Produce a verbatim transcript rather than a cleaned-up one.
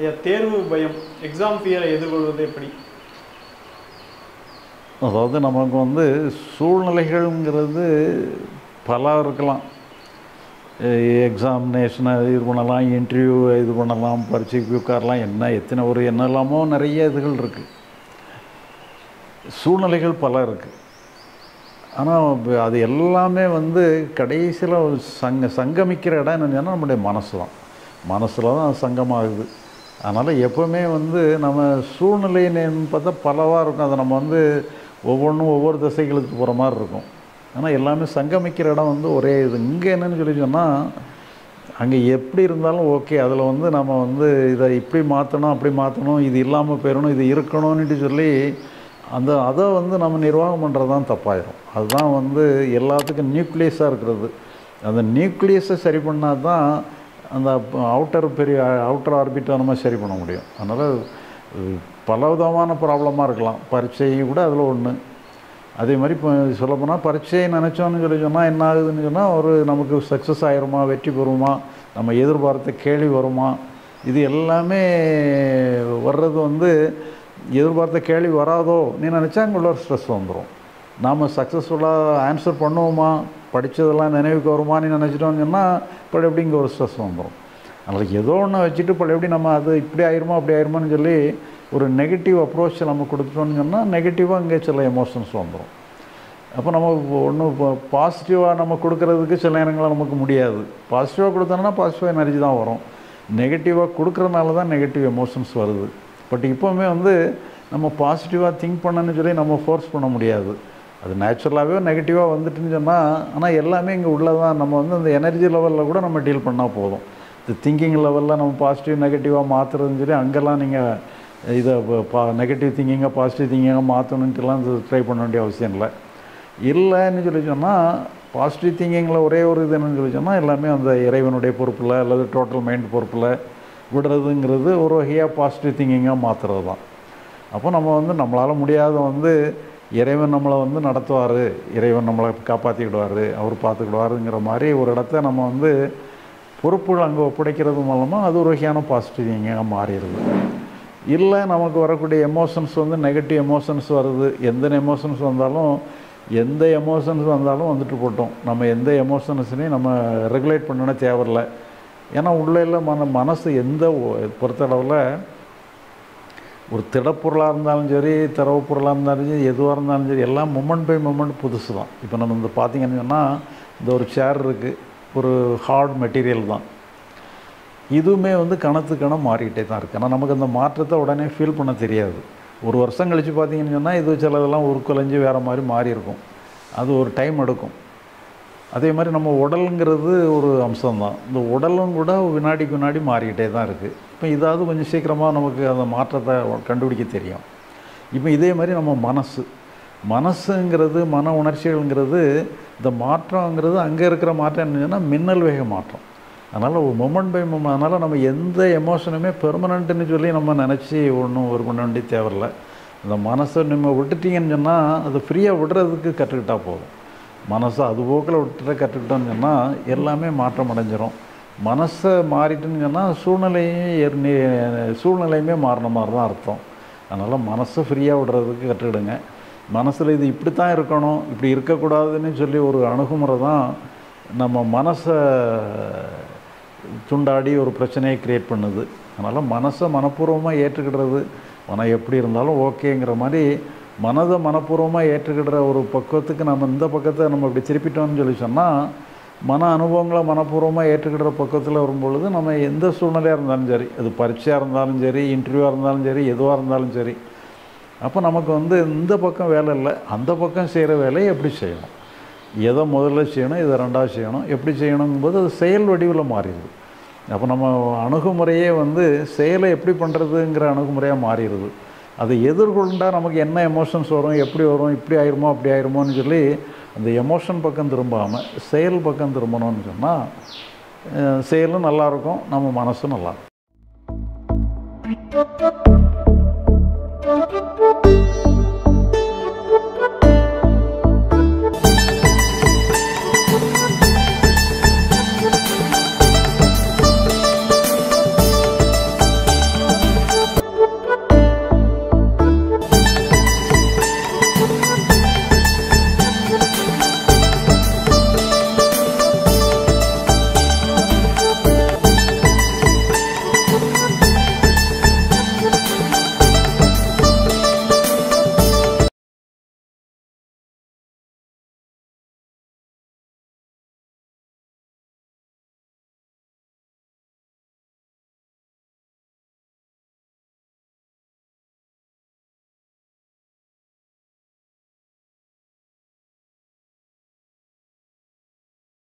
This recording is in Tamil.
ஐயா, தேர்வு பயம், எக்ஸாம் ஃபியரை எதிர்கொள்வது எப்படி? அதாவது நமக்கு வந்து சூழ்நிலைகள்ங்கிறது பல இருக்கலாம். எக்ஸாமினேஷனை இது பண்ணலாம், இன்டர்வியூ இது பண்ணலாம், பரீட்சைக்கு உட்காரலாம், என்ன எத்தனை ஒரு என்னெல்லாமோ நிறைய இதுகள் இருக்குது, சூழ்நிலைகள் பல இருக்குது. ஆனால் அது எல்லாமே வந்து கடைசியில் சங்க சங்கமிக்கிற இடம் என்னென்னு சொன்னால் நம்முடைய மனசு தான். மனசில் தான் சங்கமாகுது. அதனால் எப்போவுமே வந்து நம்ம சூழ்நிலைன்னு பார்த்தா பலவாக இருக்கும். அதை நம்ம வந்து ஒவ்வொன்றும் ஒவ்வொரு திசைகளுக்கு போகிற மாதிரி இருக்கும். ஆனால் எல்லாமே சங்கமிக்கிற இடம் வந்து ஒரே இது. இங்கே என்னென்னு சொல்லி சொன்னால் அங்கே எப்படி இருந்தாலும் ஓகே, அதில் வந்து நம்ம வந்து இதை இப்படி மாற்றணும், அப்படி மாற்றணும், இது இல்லாமல் போயிடணும், இது இருக்கணும்னுட்டு சொல்லி அந்த அதை வந்து நம்ம நிர்வாகம் பண்ணுறது தான் தப்பாயிடும். அதுதான் வந்து எல்லாத்துக்கும் நியூக்ளியஸாக இருக்கிறது. அந்த நியூக்ளியஸை சரி பண்ணால் தான் அந்த அவுட்டர் பெரிய அவுட்டர் ஆர்பிட்டை நம்ம சரி பண்ண முடியும். அதனால் பலவிதமான ப்ராப்ளமாக இருக்கலாம். பரீட்சையும் கூட அதில் ஒன்று. அதே மாதிரி இப்போ சொல்லப்போனால் பரீட்சையை நினச்சோன்னு சொல்லி சொன்னால் என்ன ஆகுதுன்னு சொன்னால் ஒரு நமக்கு சக்ஸஸ் ஆகிருமா, வெற்றி பெறுமா, நம்ம எதிர்பார்த்த கேள்வி வருமா, இது எல்லாமே வர்றது வந்து எதிர்பார்த்த கேள்வி வராதோ நீ நினச்சா அங்கே உள்ள ஒரு ஸ்ட்ரெஸ் வந்துடும். நாம் சக்ஸஸ்ஃபுல்லாக ஆன்சர் பண்ணுவோமா, படித்ததெல்லாம் நினைவுக்கு வருமா நீ நினச்சிட்டோங்கன்னா பழைய எப்படி இங்கே ஒரு ஸ்ட்ரெஸ் வந்துடும். அதனால் ஏதோ ஒன்று வச்சுட்டு பழைய எப்படி நம்ம அது இப்படி ஆயிருமா அப்படி ஆயிருமான்னு சொல்லி ஒரு நெகட்டிவ் அப்ரோச் நம்ம கொடுத்துட்டோன்னு சொன்னால் நெகட்டிவாக இங்கே சில எமோஷன்ஸ் வந்துடும். அப்போ நம்ம ஒன்று பாசிட்டிவாக நம்ம கொடுக்குறதுக்கு சில நேரங்களில் நமக்கு முடியாது. பாசிட்டிவாக கொடுத்தோன்னா பாசிட்டிவாக எனர்ஜி தான் வரும். நெகட்டிவாக கொடுக்குறதுனால தான் நெகட்டிவ் எமோஷன்ஸ் வருது. பட் இப்போவுமே வந்து நம்ம பாசிட்டிவாக திங்க் பண்ணணும்னு சொல்லி நம்ம ஃபோர்ஸ் பண்ண முடியாது. அது நேச்சுரலாகவே நெகட்டிவாக வந்துட்டுன்னு சொன்னால், ஆனால் எல்லாமே இங்கே உள்ளதான். நம்ம வந்து அந்த எனர்ஜி லெவலில் கூட நம்ம டீல் பண்ணால் போதும். இந்த திங்கிங் லெவலில் நம்ம பாசிட்டிவ் நெகட்டிவாக மாற்றுறதுன்னு சொல்லி அங்கெல்லாம் நீங்கள் இதை பா நெகட்டிவ் திங்கிங்காக பாசிட்டிவ் திங்கிங்காக மாற்றணுன்ட்டுலாம் ட்ரை பண்ண வேண்டிய அவசியம் இல்லை. இல்லைன்னு சொல்லி சொன்னால் பாசிட்டிவ் திங்கிங்கில் ஒரே ஒரு இது என்னன்னு சொல்லி சொன்னால் எல்லாமே அந்த இறைவனுடைய பொறுப்பில் அல்லது டோட்டல் மைண்ட் பொறுப்பில் விடுறதுங்கிறது ஒரு வகையாக பாசிட்டிவ் திங்கிங்காக மாற்றுறது தான். அப்போ நம்ம வந்து நம்மளால் முடியாத வந்து இறைவன் நம்மளை வந்து நடத்துவார், இறைவன் நம்மளை காப்பாற்றிக்கிடுவார், அவர் பார்த்துக்கிடுவாருங்கிற மாதிரி ஒரு இடத்த நம்ம வந்து பொறுப்புகள் அங்கே ஒப்படைக்கிறது மூலமாக அது ஒரு வகையான பாசிட்டிவ் திங்கிங்காக மாறிடுது. இல்லை நமக்கு வரக்கூடிய எமோஷன்ஸ் வந்து நெகட்டிவ் எமோஷன்ஸ் வருது. எந்த எமோஷன்ஸ் வந்தாலும் எந்த எமோஷன்ஸ் வந்தாலும் வந்துட்டு போட்டோம். நம்ம எந்த எமோஷன்ஸ்னையும் நம்ம ரெகுலேட் பண்ணணும்னே தேவையில்லை. ஏன்னா உள்ள மன மனசு எந்த பொறுத்தளவில் ஒரு திடப்பொருளாக இருந்தாலும் சரி, திறவு பொருளாக இருந்தாலும் சரி, எதுவாக இருந்தாலும் சரி, எல்லாம் மூமெண்ட் பை மூமெண்ட் புதுசு தான். இப்போ நம்ம இந்த பார்த்திங்கன்னு சொன்னால் இந்த ஒரு சேர் இருக்குது, ஒரு ஹார்ட் மெட்டீரியல் தான். இதுவுமே வந்து கணத்து கணம் மாறிக்கிட்டே தான் இருக்குது. ஆனால் நமக்கு அந்த மாற்றத்தை உடனே ஃபீல் பண்ண தெரியாது. ஒரு வருஷம் கழித்து பார்த்திங்கன்னு சொன்னால் இது சிலதெல்லாம் உருக்குலைஞ்சு வேறு மாதிரி மாறி இருக்கும். அது ஒரு டைம் எடுக்கும். அதே மாதிரி நம்ம உடலுங்கிறது ஒரு அம்சம்தான். இந்த உடலும் கூட வினாடிக்கு வினாடி மாறிக்கிட்டே தான் இருக்குது. இப்போ இதாவது கொஞ்சம் சீக்கிரமாக நமக்கு அந்த மாற்றத்தை கண்டுபிடிக்க தெரியும். இப்போ இதே மாதிரி நம்ம மனசு மனசுங்கிறது மன உணர்ச்சிகள்ங்கிறது இந்த மாற்றங்கிறது அங்கே இருக்கிற மாற்றம் என்னன்னா மின்னல் வேக மாற்றம். அதனால் ஒரு மொமெண்ட் பை மொமெண்ட். அதனால் நம்ம எந்த எமோஷனுமே பெர்மனண்ட்டுன்னு சொல்லி நம்ம நினச்சி ஒன்றும் ஒரு பண்ண வேண்டிய தேவையில்லை. இந்த மனசை நம்ம விட்டுட்டிங்கன்னு சொன்னால் அது ஃப்ரீயாக விடுறதுக்கு கற்றுக்கிட்டால் போதும். மனசை அது போக்கில் விட்டுற கற்றுக்கிட்டோன்னு சொன்னால் எல்லாமே மாற்றம் அடைஞ்சிரும். மனசை மாறிட்டுன்னு சொன்னால் சூழ்நிலையும் சூழ்நிலையுமே மாறின மாதிரி தான் அர்த்தம். அதனால் மனசை ஃப்ரீயாக விடுறதுக்கு கற்றுக்கிடுங்க. மனசில் இது இப்படி தான் இருக்கணும், இப்படி இருக்கக்கூடாதுன்னு சொல்லி ஒரு அணுகுமுறை தான் நம்ம மனசை துண்டாடி ஒரு பிரச்சனையை க்ரியேட் பண்ணுது. அதனால் மனசை மனப்பூர்வமாக ஏற்றுக்கிடுறது, மனம் எப்படி இருந்தாலும் ஓகேங்கிற மாதிரி மனதை மனப்பூர்வமாக ஏற்றுக்கிடுற ஒரு பக்குவத்துக்கு நம்ம இந்த பக்கத்தை நம்ம இப்படி திருப்பிட்டோம்னு சொல்லி சொன்னால் மன அனுபவங்களை மனப்பூர்வமாக ஏற்றுக்கிடுற பக்கத்தில் வரும்பொழுது நம்ம எந்த சூழ்நிலையாக இருந்தாலும் சரி, அது பரீட்சையாக இருந்தாலும் சரி, இன்டர்வியூவாக இருந்தாலும் சரி, எதுவாக இருந்தாலும் சரி, அப்போ நமக்கு வந்து இந்த பக்கம் வேலை இல்லை, அந்த பக்கம் செய்கிற வேலையை எப்படி செய்யணும், எதை முதல்ல செய்யணும், எதை ரெண்டாவது செய்யணும், எப்படி செய்யணுங்கும்போது அது செயல் வடிவில் மாறிடுது. அப்போ நம்ம அணுகுமுறையே வந்து செயலை எப்படி பண்ணுறதுங்கிற அணுகுமுறையாக மாறிடுது. அதை எதிர்கொண்டால் நமக்கு என்ன எமோஷன்ஸ் வரும், எப்படி வரும், இப்படி ஆயிருமோ அப்படி ஆயிருமோன்னு சொல்லி அந்த எமோஷன் பக்கம் திரும்பாமல் செயல் பக்கம் திரும்பணும்னு சொன்னால் செயலும் நல்லாயிருக்கும், நம்ம மனசும் நல்லாயிருக்கும்.